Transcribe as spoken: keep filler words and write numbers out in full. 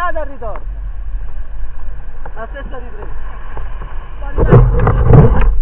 andate e ritorno, la stessa ripresa.